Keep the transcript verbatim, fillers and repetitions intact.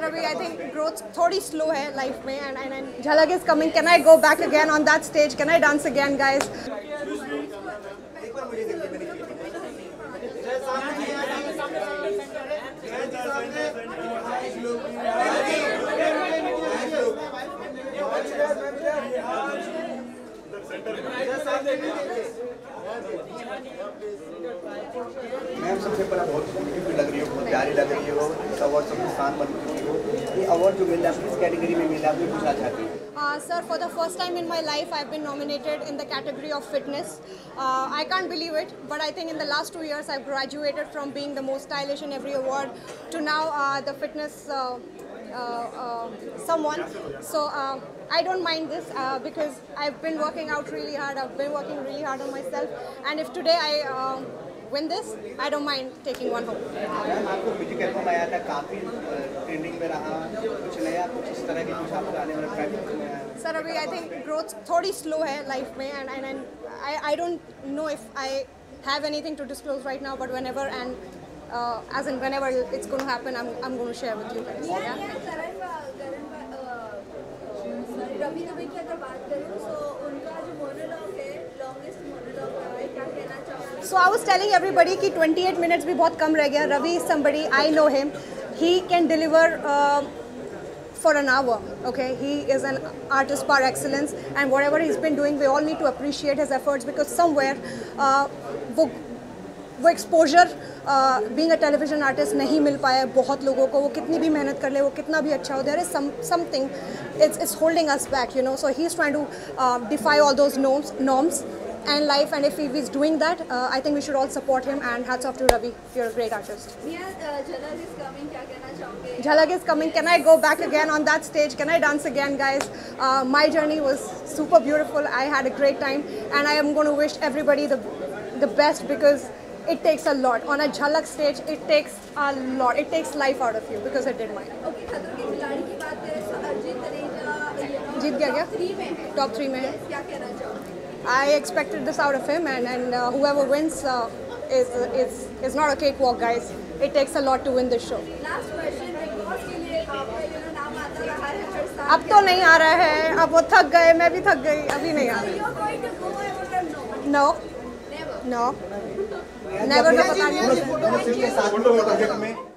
that away. I think growth's thodi slow hai life mein, and, and, and Jhalak is coming. Can I go back again on that stage? Can I dance again, guys? Ma'am सबसे पहला बहुत beautiful लग रही हो, बहुत प्यारी लग रही हो, इस अवार्ड से मुस्कान बन चुकी हो। ये अवार्ड जो मिला है किस कैटेगरी में मिला है, पूछना चाहती हूँ। Sir, for the first time in my life, I've been nominated in the category of fitness. Uh, I can't believe it, but I think in the last two years, I've graduated from being the most stylish in every award to now uh, the fitness uh, uh, uh, someone. So uh, I don't mind this uh, because I've been working out really hard. I've been working really hard on myself, and if today I uh, win this, I don't mind taking one home. आपको music album आया था, काफी trending में रहा, कुछ नया, कुछ इस तरह की कुछ आपको आने वाला ट्रैक में है। Sir, अभी I think growth थोड़ी slow है life में, and and and I I don't know if I have anything to disclose right now, but whenever and uh, as in whenever it's going to happen, I'm I'm going to share with you guys. Yeah, yeah, Karan, Karan, sorry, Ravi Ravi की अगर बात करूँ, so उनका जो monologue है, longest monologue है, क्या कहना चाहोगे? So I was telling everybody कि twenty-eight minutes भी बहुत कम रह गया. Ravi is somebody I know him. He can deliver uh, for an hour, okay? He is an artist par excellence, and whatever he's been doing, we all need to appreciate his efforts, because somewhere, uh, wo, wo exposure, uh, being a television artist, nahi mil paya hai बहुत लोगों को. वो कितनी भी मेहनत कर ले, वो कितना भी अच्छा हो, there is some something, it's it's holding us back, you know. So he's trying to uh, defy all those norms, norms, and life. And if he is doing that, uh, I think we should all support him. And hats off to Ravi. You're a great artist. Yeah, uh, Jhalak is coming. Kya kehna chahoge? Jhalak is coming. Can I go back again on that stage? Can I dance again, guys? Uh, my journey was super beautiful. I had a great time, and I am going to wish everybody the the best, because it takes a lot on a Jhalak stage. It takes a lot. It takes life out of you, because it did mine. Okay, खतरों के खिलाड़ी की बात करें तो अर्जित तनेजा जीत गया क्या? Top three में. Top three में. क्या कहना चाहोगे? I expected this out of him, and and uh, whoever wins uh, is is is not a cakewalk, guys. It takes a lot to win this show. Last question, record के लिए आपका ये ना नाम आता रहा है हर साल. अब तो नहीं आ रहा है, अब वो थक गए, मैं भी थक गई, अभी नहीं आ रहा. You're going to go ever? No. Never. No. Never. Never.